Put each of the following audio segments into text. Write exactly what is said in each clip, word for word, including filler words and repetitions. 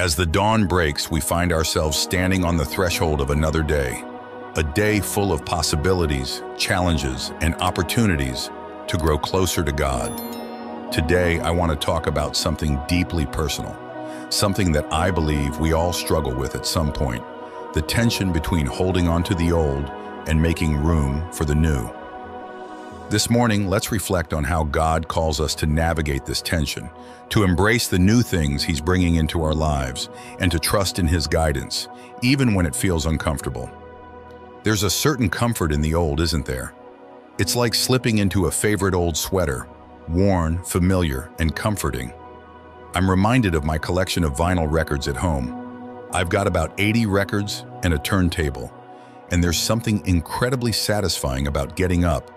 As the dawn breaks, we find ourselves standing on the threshold of another day, a day full of possibilities, challenges, and opportunities to grow closer to God. Today, I want to talk about something deeply personal, something that I believe we all struggle with at some point, the tension between holding on to the old and making room for the new. This morning, let's reflect on how God calls us to navigate this tension, to embrace the new things He's bringing into our lives, and to trust in His guidance, even when it feels uncomfortable. There's a certain comfort in the old, isn't there? It's like slipping into a favorite old sweater, worn, familiar, and comforting. I'm reminded of my collection of vinyl records at home. I've got about eighty records and a turntable, and there's something incredibly satisfying about getting up,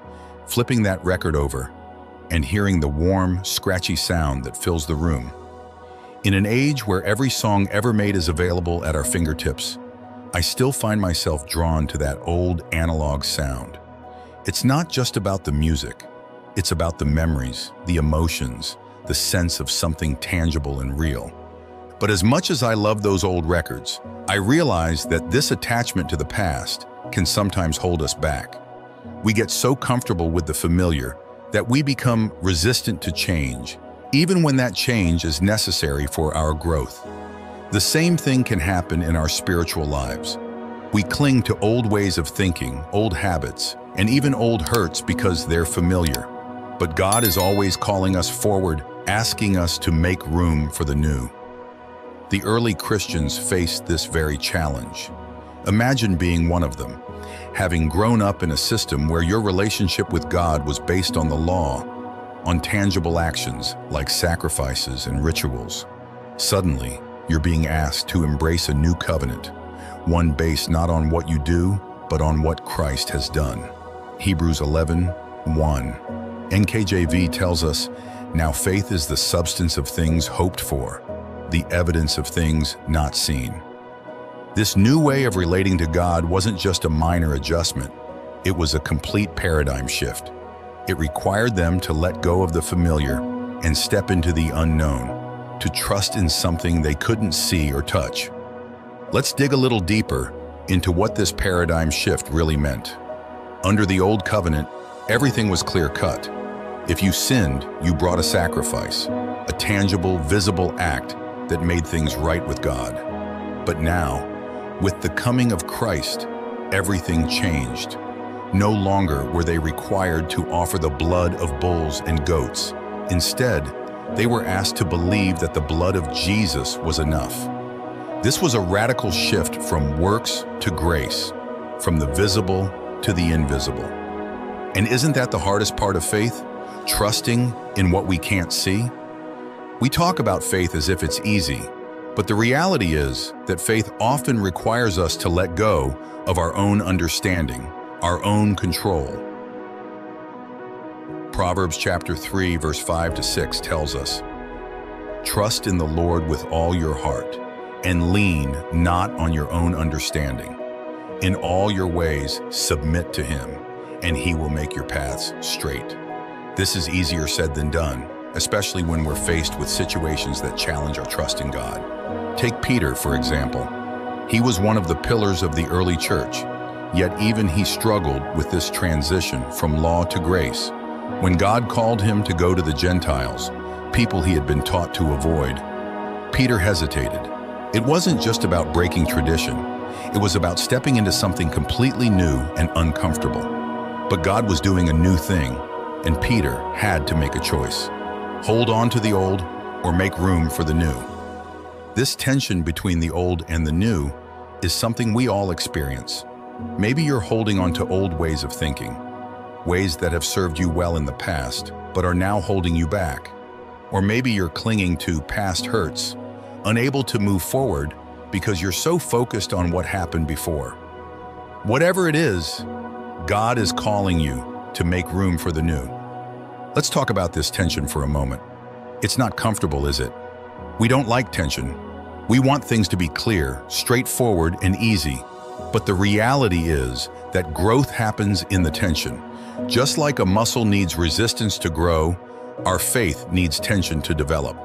flipping that record over, and hearing the warm, scratchy sound that fills the room. In an age where every song ever made is available at our fingertips, I still find myself drawn to that old analog sound. It's not just about the music. It's about the memories, the emotions, the sense of something tangible and real. But as much as I love those old records, I realize that this attachment to the past can sometimes hold us back. We get so comfortable with the familiar that we become resistant to change, even when that change is necessary for our growth. The same thing can happen in our spiritual lives. We cling to old ways of thinking, old habits, and even old hurts because they're familiar. But God is always calling us forward, asking us to make room for the new. The early Christians faced this very challenge. Imagine being one of them, having grown up in a system where your relationship with God was based on the law, on tangible actions like sacrifices and rituals. Suddenly, you're being asked to embrace a new covenant, one based not on what you do, but on what Christ has done. Hebrews eleven one. N K J V tells us, "Now faith is the substance of things hoped for, the evidence of things not seen." This new way of relating to God wasn't just a minor adjustment. It was a complete paradigm shift. It required them to let go of the familiar and step into the unknown, to trust in something they couldn't see or touch. Let's dig a little deeper into what this paradigm shift really meant. Under the old covenant, everything was clear-cut. If you sinned, you brought a sacrifice, a tangible, visible act that made things right with God. But now, with the coming of Christ, everything changed. No longer were they required to offer the blood of bulls and goats. Instead, they were asked to believe that the blood of Jesus was enough. This was a radical shift from works to grace, from the visible to the invisible. And isn't that the hardest part of faith? Trusting in what we can't see? We talk about faith as if it's easy, but the reality is that faith often requires us to let go of our own understanding, our own control. Proverbs chapter three, verse five to six tells us, "Trust in the Lord with all your heart, and lean not on your own understanding. In all your ways submit to Him, and He will make your paths straight." This is easier said than done, especially when we're faced with situations that challenge our trust in God. Take Peter, for example. He was one of the pillars of the early church, yet even he struggled with this transition from law to grace. When God called him to go to the Gentiles, people he had been taught to avoid, Peter hesitated. It wasn't just about breaking tradition. It was about stepping into something completely new and uncomfortable. But God was doing a new thing, and Peter had to make a choice. Hold on to the old or make room for the new. This tension between the old and the new is something we all experience. Maybe you're holding on to old ways of thinking, ways that have served you well in the past but are now holding you back. Or maybe you're clinging to past hurts, unable to move forward because you're so focused on what happened before. Whatever it is, God is calling you to make room for the new. Let's talk about this tension for a moment. It's not comfortable, is it? We don't like tension. We want things to be clear, straightforward, and easy. But the reality is that growth happens in the tension. Just like a muscle needs resistance to grow, our faith needs tension to develop.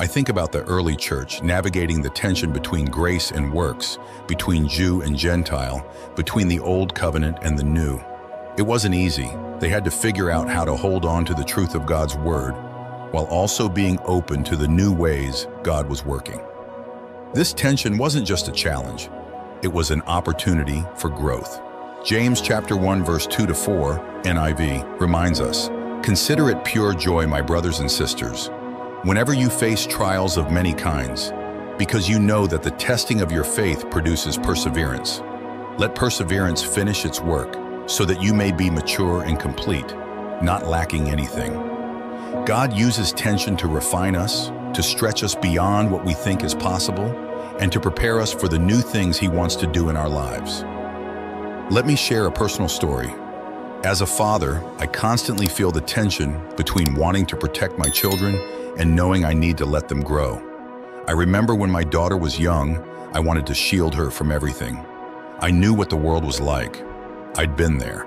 I think about the early church navigating the tension between grace and works, between Jew and Gentile, between the old covenant and the new. It wasn't easy. They had to figure out how to hold on to the truth of God's word, while also being open to the new ways God was working. This tension wasn't just a challenge. It was an opportunity for growth. James chapter one, verse two to four, N I V, reminds us, "Consider it pure joy, my brothers and sisters, whenever you face trials of many kinds, because you know that the testing of your faith produces perseverance. Let perseverance finish its work, so that you may be mature and complete, not lacking anything." God uses tension to refine us, to stretch us beyond what we think is possible, and to prepare us for the new things He wants to do in our lives. Let me share a personal story. As a father, I constantly feel the tension between wanting to protect my children and knowing I need to let them grow. I remember when my daughter was young, I wanted to shield her from everything. I knew what the world was like. I'd been there.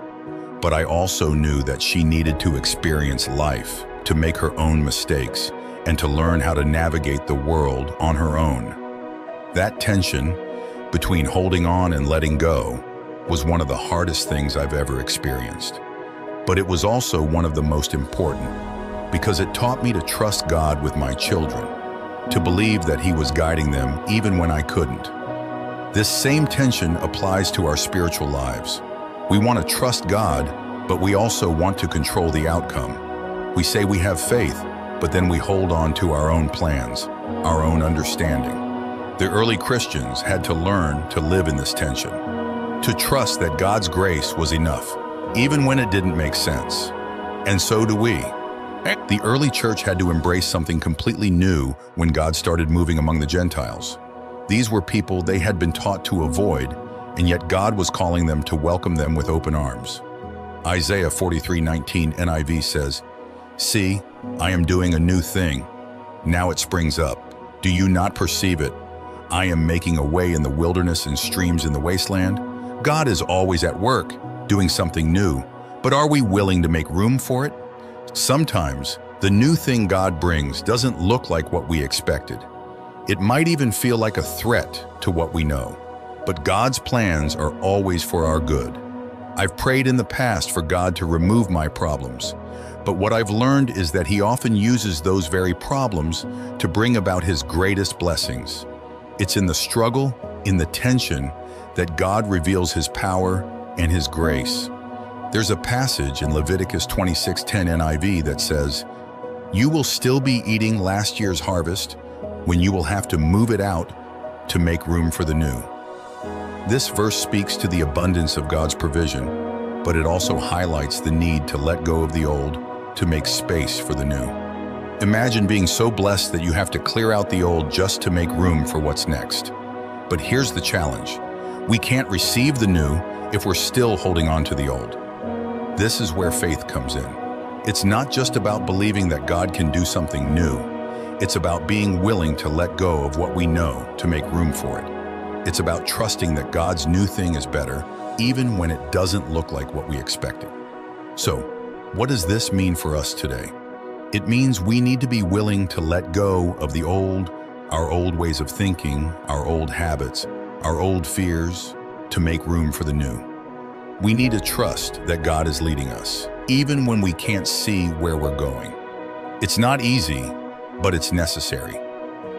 But I also knew that she needed to experience life, to make her own mistakes, and to learn how to navigate the world on her own. That tension between holding on and letting go was one of the hardest things I've ever experienced. But it was also one of the most important, because it taught me to trust God with my children, to believe that He was guiding them even when I couldn't. This same tension applies to our spiritual lives. We want to trust God, but we also want to control the outcome. We say we have faith, but then we hold on to our own plans, our own understanding. The early Christians had to learn to live in this tension, to trust that God's grace was enough, even when it didn't make sense. And so do we. The early church had to embrace something completely new when God started moving among the Gentiles. These were people they had been taught to avoid, and yet God was calling them to welcome them with open arms. Isaiah forty-three nineteen N I V says, "See, I am doing a new thing. Now it springs up. Do you not perceive it? I am making a way in the wilderness and streams in the wasteland." God is always at work, doing something new, but are we willing to make room for it? Sometimes, the new thing God brings doesn't look like what we expected. It might even feel like a threat to what we know, but God's plans are always for our good. I've prayed in the past for God to remove my problems, but what I've learned is that He often uses those very problems to bring about His greatest blessings. It's in the struggle, in the tension, that God reveals His power and His grace. There's a passage in Leviticus twenty-six ten N I V that says, "You will still be eating last year's harvest when you will have to move it out to make room for the new." This verse speaks to the abundance of God's provision, but it also highlights the need to let go of the old to make space for the new. Imagine being so blessed that you have to clear out the old just to make room for what's next. But here's the challenge. We can't receive the new if we're still holding on to the old. This is where faith comes in. It's not just about believing that God can do something new. It's about being willing to let go of what we know to make room for it. It's about trusting that God's new thing is better, even when it doesn't look like what we expected. So, what does this mean for us today? It means we need to be willing to let go of the old, our old ways of thinking, our old habits, our old fears, to make room for the new. We need to trust that God is leading us, even when we can't see where we're going. It's not easy, but it's necessary.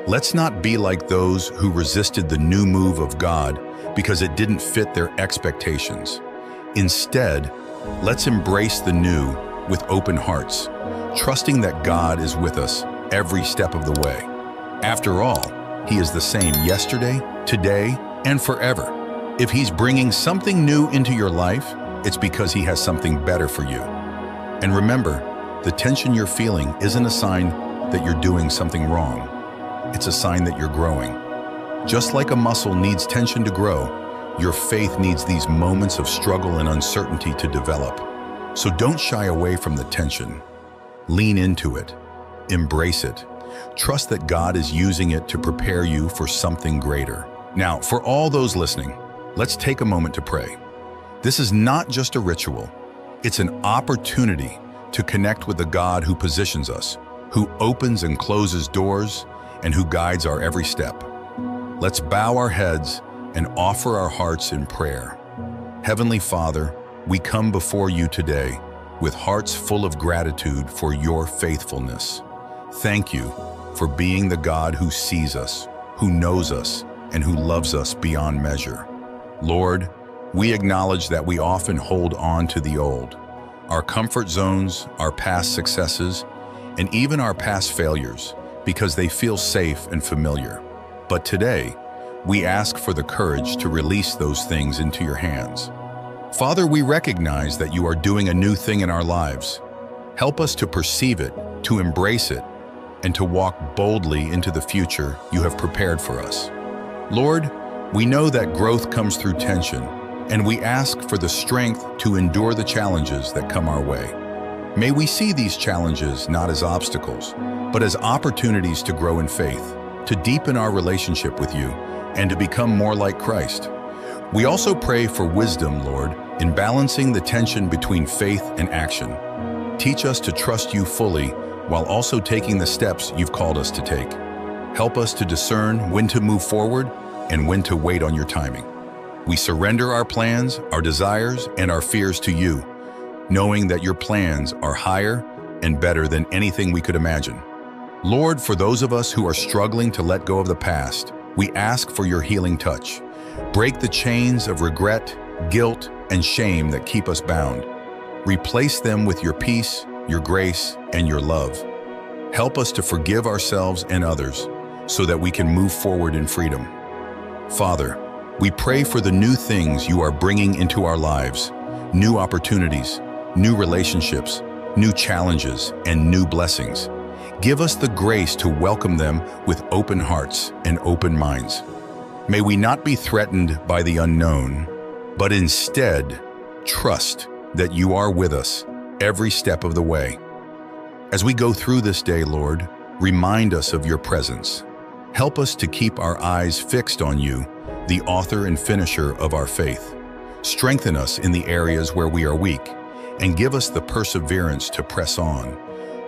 Let's not be like those who resisted the new move of God because it didn't fit their expectations. Instead, let's embrace the new with open hearts, trusting that God is with us every step of the way. After all, He is the same yesterday, today, and forever. If He's bringing something new into your life, it's because He has something better for you. And remember, the tension you're feeling isn't a sign that you're doing something wrong. It's a sign that you're growing. Just like a muscle needs tension to grow, your faith needs these moments of struggle and uncertainty to develop. So don't shy away from the tension. Lean into it. Embrace it. Trust that God is using it to prepare you for something greater. Now, for all those listening, let's take a moment to pray. This is not just a ritual. It's an opportunity to connect with the God who positions us, who opens and closes doors, and who guides our every step. Let's bow our heads and offer our hearts in prayer. Heavenly Father, we come before you today with hearts full of gratitude for your faithfulness. Thank you for being the God who sees us, who knows us, and who loves us beyond measure. Lord, we acknowledge that we often hold on to the old, our comfort zones, our past successes, and even our past failures, because they feel safe and familiar. But today, we ask for the courage to release those things into your hands. Father, we recognize that you are doing a new thing in our lives. Help us to perceive it, to embrace it, and to walk boldly into the future you have prepared for us. Lord, we know that growth comes through tension, and we ask for the strength to endure the challenges that come our way. May we see these challenges not as obstacles, but as opportunities to grow in faith, to deepen our relationship with you, and to become more like Christ. We also pray for wisdom, Lord, in balancing the tension between faith and action. Teach us to trust you fully while also taking the steps you've called us to take. Help us to discern when to move forward and when to wait on your timing. We surrender our plans, our desires, and our fears to you, knowing that your plans are higher and better than anything we could imagine. Lord, for those of us who are struggling to let go of the past, we ask for your healing touch. Break the chains of regret, guilt, and shame that keep us bound. Replace them with your peace, your grace, and your love. Help us to forgive ourselves and others so that we can move forward in freedom. Father, we pray for the new things you are bringing into our lives, new opportunities, new relationships, new challenges, and new blessings. Give us the grace to welcome them with open hearts and open minds. May we not be threatened by the unknown, but instead trust that you are with us every step of the way. As we go through this day, Lord, remind us of your presence. Help us to keep our eyes fixed on you, the author and finisher of our faith. Strengthen us in the areas where we are weak, and give us the perseverance to press on,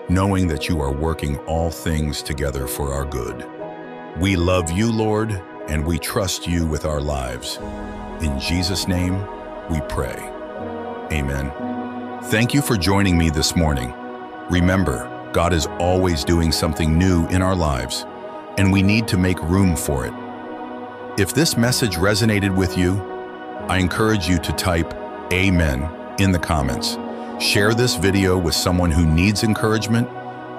knowing that you are working all things together for our good. We love you, Lord, and we trust you with our lives. In Jesus' name, we pray. Amen. Thank you for joining me this morning. Remember, God is always doing something new in our lives, and we need to make room for it. If this message resonated with you, I encourage you to type Amen in the comments. Share this video with someone who needs encouragement,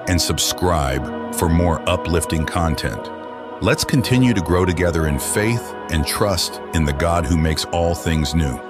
and subscribe for more uplifting content. Let's continue to grow together in faith and trust in the God who makes all things new.